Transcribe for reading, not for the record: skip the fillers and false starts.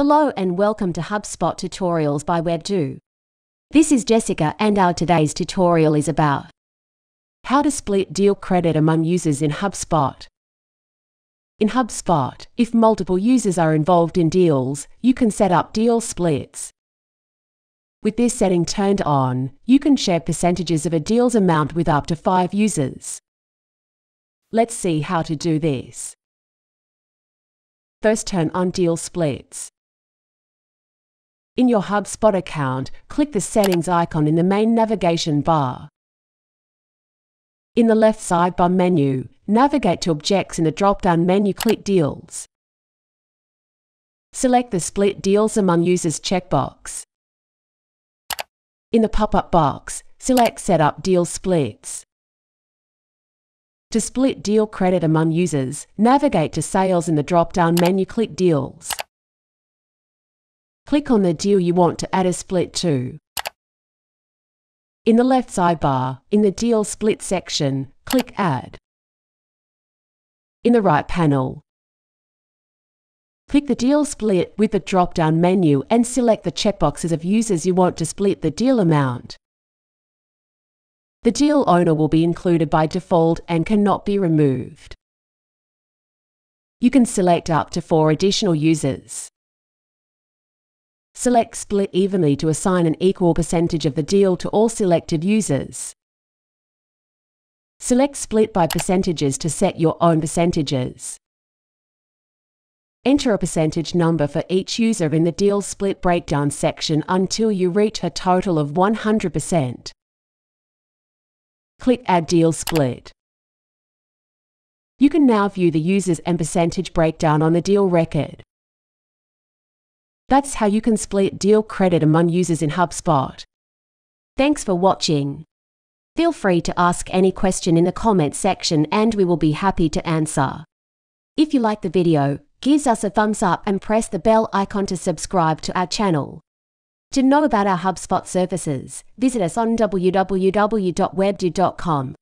below and welcome to HubSpot Tutorials by Webdo. This is Jessica and our today's tutorial is about how to split deal credit among users in HubSpot. In HubSpot, if multiple users are involved in deals, you can set up deal splits. With this setting turned on, you can share percentages of a deal's amount with up to 5 users. Let's see how to do this. First, turn on deal splits. In your HubSpot account, click the settings icon in the main navigation bar. In the left sidebar menu, navigate to Objects in the drop-down menu, click Deals. Select the Split Deals Among Users checkbox. In the pop-up box, select Set Up Deal Splits. To split deal credit among users, navigate to Sales in the drop-down menu, click Deals. Click on the deal you want to add a split to. In the left sidebar, in the Deal Split section, click Add. In the right panel, click the Deal Split with the drop-down menu and select the checkboxes of users you want to split the deal amount. The deal owner will be included by default and cannot be removed. You can select up to 4 additional users. Select Split Evenly to assign an equal percentage of the deal to all selected users. Select Split by Percentages to set your own percentages. Enter a percentage number for each user in the Deal Split Breakdown section until you reach a total of 100%. Click Add Deal Split. You can now view the users and percentage breakdown on the deal record. That's how you can split deal credit among users in HubSpot. Thanks for watching. Feel free to ask any question in the comments section and we will be happy to answer. If you like the video, give us a thumbs up and press the bell icon to subscribe to our channel. To know about our HubSpot services, visit us on www.webdo.com.